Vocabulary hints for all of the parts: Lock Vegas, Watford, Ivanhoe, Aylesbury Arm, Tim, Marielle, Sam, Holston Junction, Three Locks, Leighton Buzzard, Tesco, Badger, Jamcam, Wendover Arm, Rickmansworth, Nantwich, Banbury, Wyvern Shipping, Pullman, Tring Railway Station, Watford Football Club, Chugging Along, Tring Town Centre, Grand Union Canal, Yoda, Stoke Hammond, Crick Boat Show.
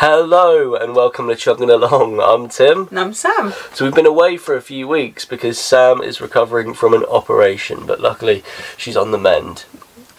Hello and welcome to Chugging Along. I'm Tim. And I'm Sam. So we've been away for a few weeks because Sam is recovering from an operation, but luckily she's on the mend.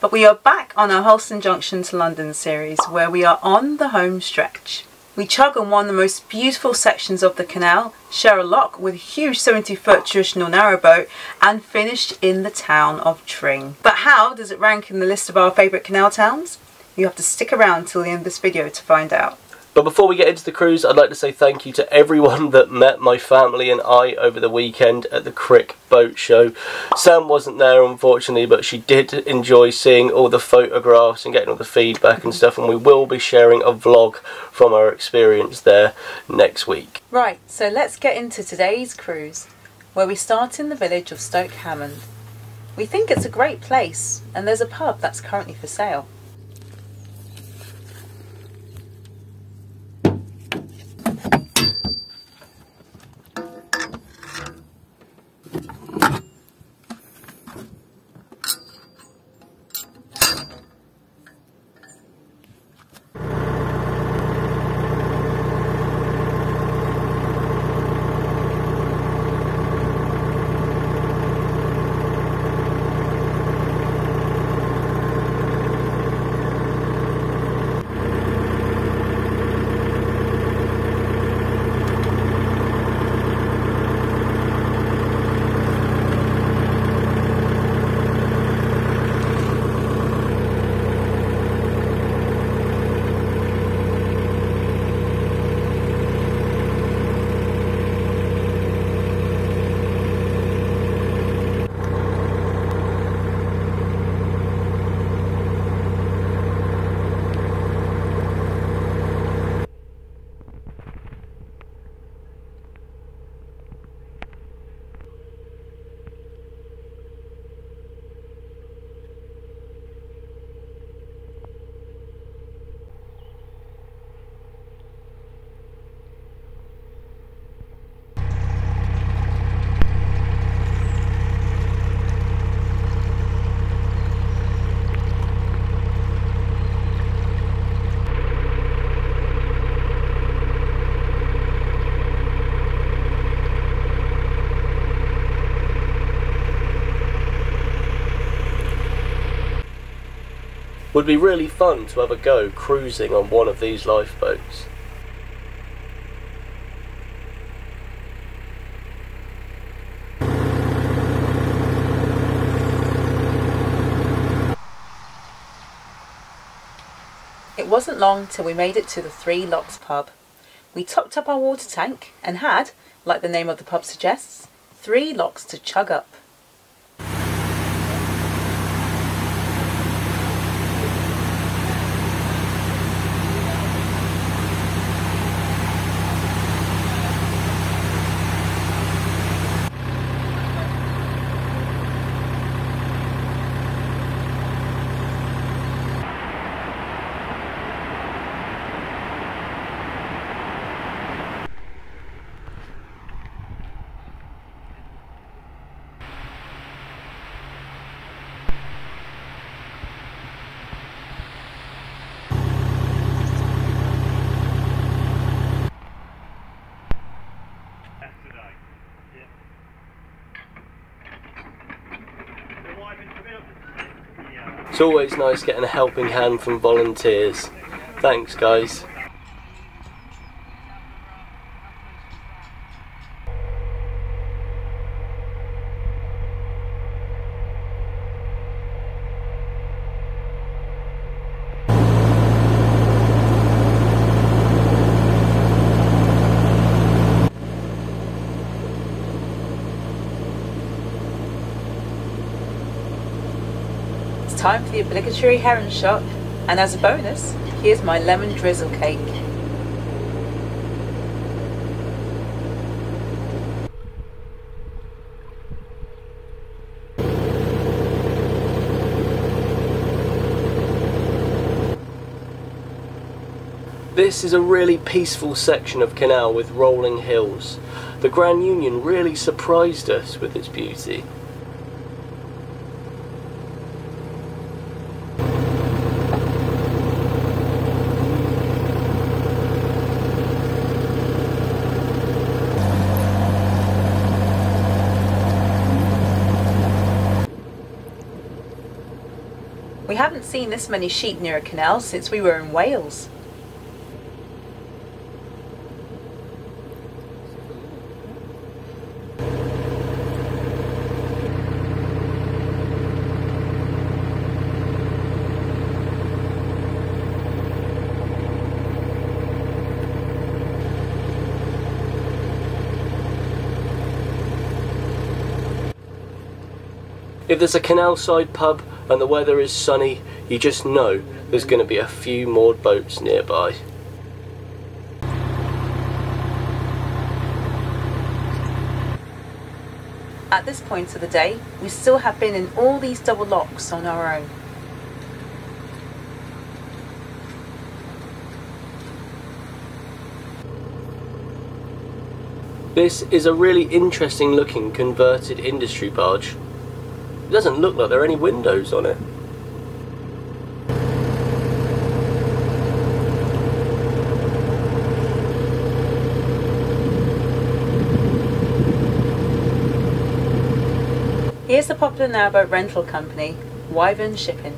But we are back on our Holston Junction to London series where we are on the home stretch. We chug on one of the most beautiful sections of the canal, share a lock with a huge 70-foot traditional narrowboat and finished in the town of Tring. But how does it rank in the list of our favourite canal towns? You have to stick around till the end of this video to find out. But before we get into the cruise, I'd like to say thank you to everyone that met my family and I over the weekend at the Crick Boat Show. Sam wasn't there, unfortunately, but she did enjoy seeing all the photographs and getting all the feedback and stuff, and we will be sharing a vlog from our experience there next week. Right, so let's get into today's cruise, where we start in the village of Stoke Hammond. We think it's a great place, and there's a pub that's currently for sale. Would be really fun to have a go cruising on one of these lifeboats. It wasn't long till we made it to the Three Locks pub. We topped up our water tank and had, like the name of the pub suggests, three locks to chug up. It's always nice getting a helping hand from volunteers. Thanks, guys. Time for the obligatory heron shot, and as a bonus, here's my lemon drizzle cake. This is a really peaceful section of canal with rolling hills. The Grand Union really surprised us with its beauty. We haven't seen this many sheep near a canal since we were in Wales. If there's a canal side pub and the weather is sunny, you just know there's going to be a few moored boats nearby. At this point of the day, we still have been in all these double locks on our own. This is a really interesting looking converted industry barge. It doesn't look like there are any windows on it. Here's the popular narrowboat rental company, Wyvern Shipping.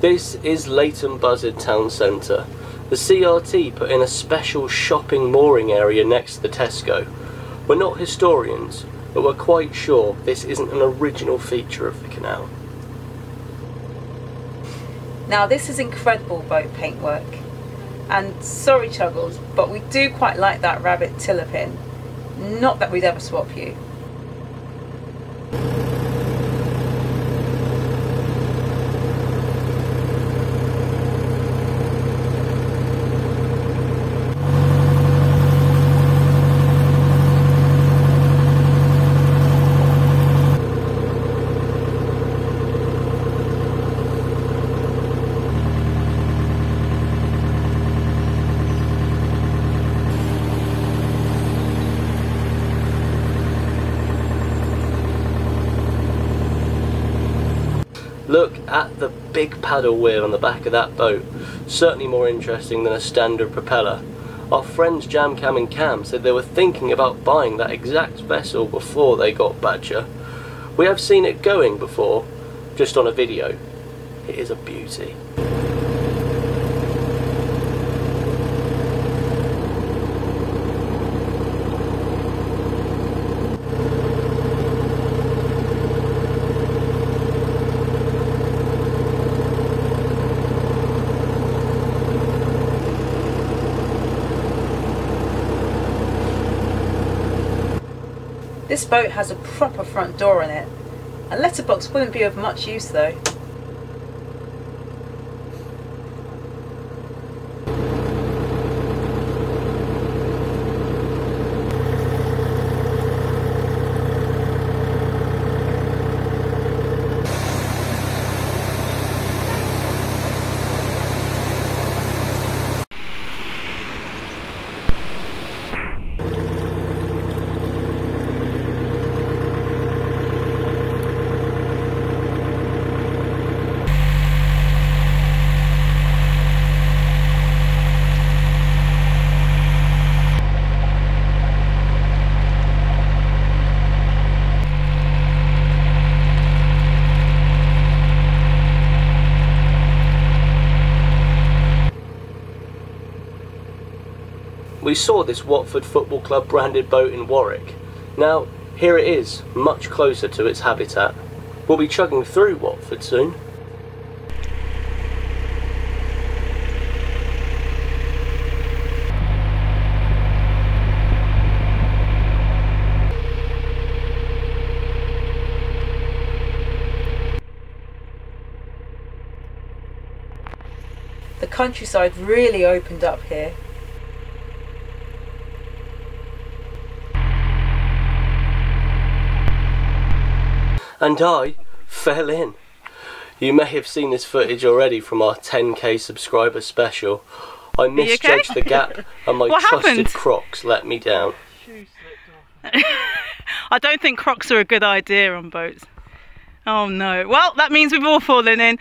This is Leighton Buzzard Town Centre. The CRT put in a special shopping mooring area next to the Tesco. We're not historians, but we're quite sure this isn't an original feature of the canal. Now this is incredible boat paintwork. And sorry Chuggles, but we do quite like that rabbit tiller pin. Not that we'd ever swap you. Look at the big paddle wheel on the back of that boat, certainly more interesting than a standard propeller. Our friends Jamcam and Cam said they were thinking about buying that exact vessel before they got Badger. We have seen it going before, just on a video. It is a beauty. This boat has a proper front door in it. A letterbox wouldn't be of much use though. We saw this Watford Football Club branded boat in Warwick. Now, here it is, much closer to its habitat. We'll be chugging through Watford soon. The countryside really opened up here. And I fell in. You may have seen this footage already from our 10k subscriber special. I misjudged the gap and my trusted Crocs let me down. I don't think Crocs are a good idea on boats. Oh no, well that means we've all fallen in.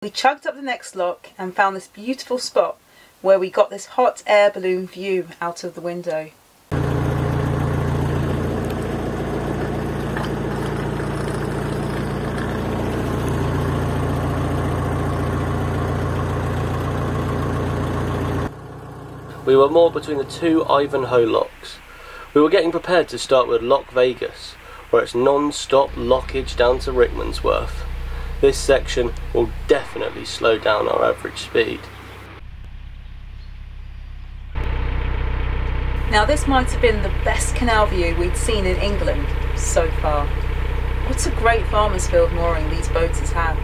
We chugged up the next lock and found this beautiful spot where we got this hot air balloon view out of the window. We were moored between the two Ivanhoe locks. We were getting prepared to start with Lock Vegas, where it's non-stop lockage down to Rickmansworth. This section will definitely slow down our average speed. Now this might have been the best canal view we'd seen in England so far. What a great farmer's field mooring these boats has had.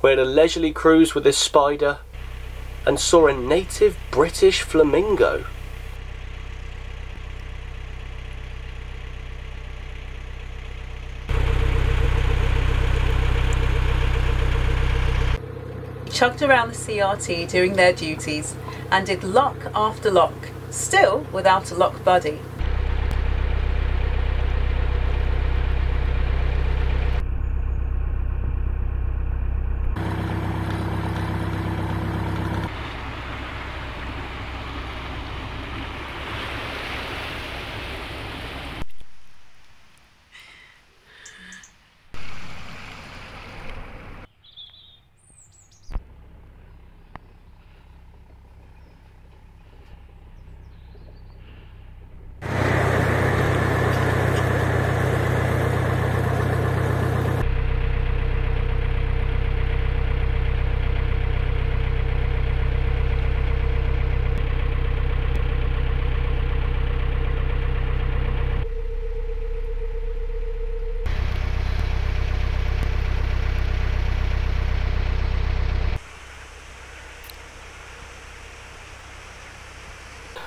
We had a leisurely cruise with this spider and saw a native British flamingo. Chugged around the CRT doing their duties and did lock after lock, still without a lock buddy.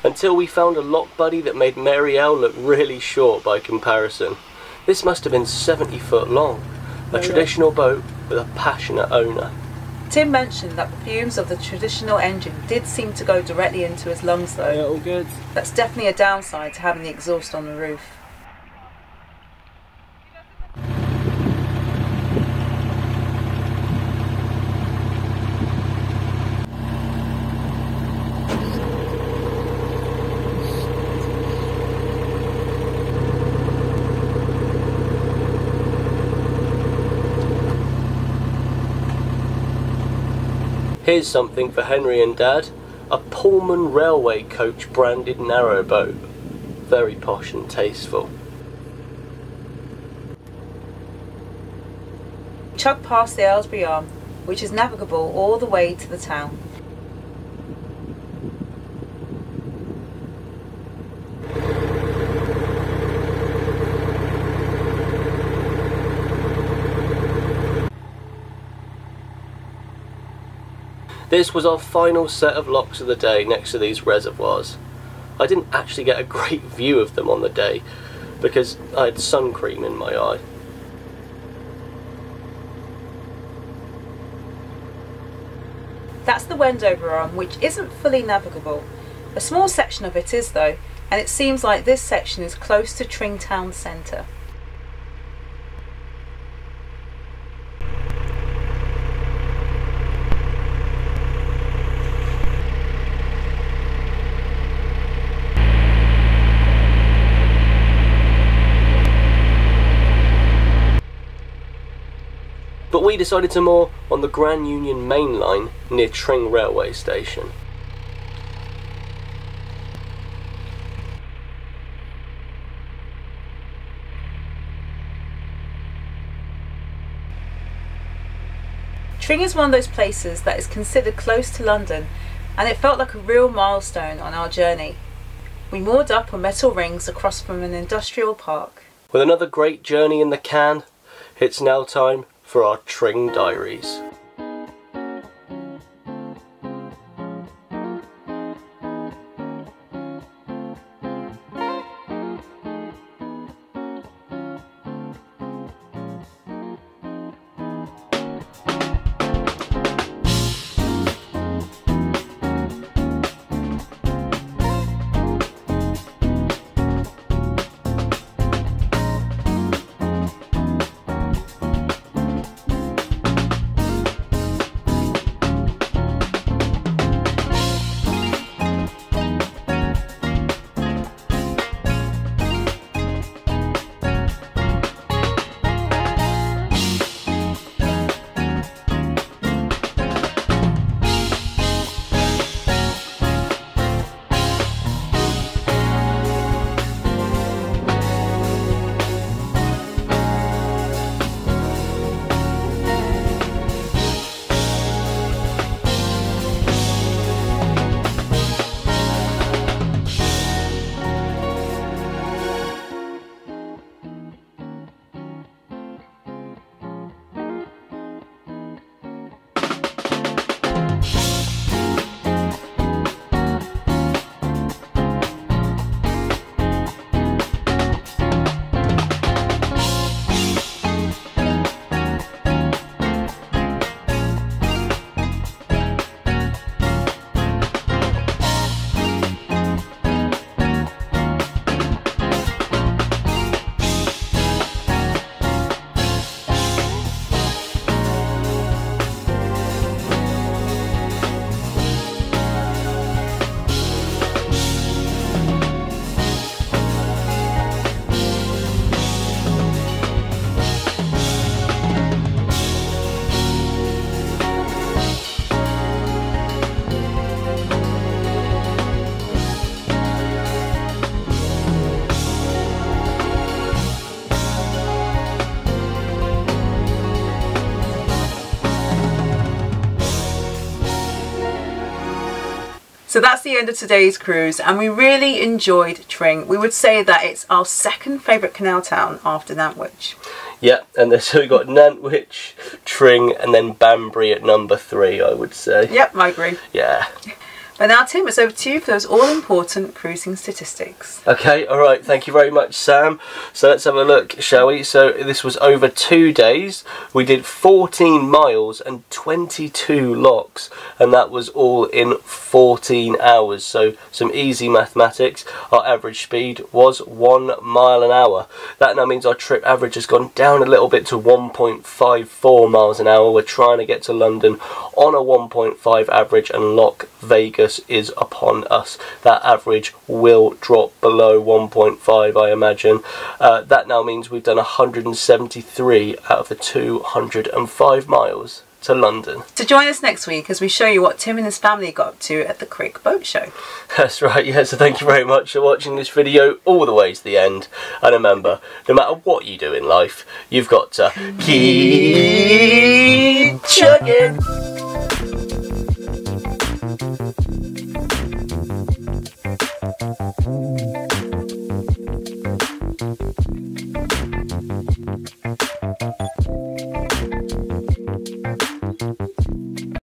Until we found a lock buddy that made Marielle look really short by comparison. This must have been 70 foot long, a traditional boat with a passionate owner. Tim mentioned that the fumes of the traditional engine did seem to go directly into his lungs though. Yeah, all good. That's definitely a downside to having the exhaust on the roof. Here's something for Henry and Dad, a Pullman railway coach branded narrowboat. Very posh and tasteful. Chug past the Aylesbury Arm, which is navigable all the way to the town. This was our final set of locks of the day next to these reservoirs. I didn't actually get a great view of them on the day because I had sun cream in my eye. That's the Wendover Arm, which isn't fully navigable. A small section of it is though, and it seems like this section is close to Tring Town Centre. we decided to moor on the Grand Union main line near Tring Railway Station. Tring is one of those places that is considered close to London, and it felt like a real milestone on our journey. We moored up on metal rings across from an industrial park. With another great journey in the can, it's now time for our Tring Diaries. So that's the end of today's cruise, and we really enjoyed Tring. We would say that it's our second favourite canal town after Nantwich. Yeah, and so we've got Nantwich, Tring, and then Banbury at number 3, I would say. Yep, I agree. Yeah. But now, Tim, it's over to you for those all-important cruising statistics. Okay, all right. Thank you very much, Sam. So let's have a look, shall we? So this was over 2 days. We did 14 miles and 22 locks, and that was all in 14 hours. So some easy mathematics. Our average speed was 1 mile an hour. That now means our trip average has gone down a little bit to 1.54 miles an hour. We're trying to get to London on a 1.5 average, and Lock Vegas is upon us. That average will drop below 1.5, I imagine. That now means we've done 173 out of the 205 miles to London. So join us next week as we show you what Tim and his family got up to at the Crick Boat Show. That's right, yeah, so thank you very much for watching this video all the way to the end. And remember, no matter what you do in life, you've got to keep chugging.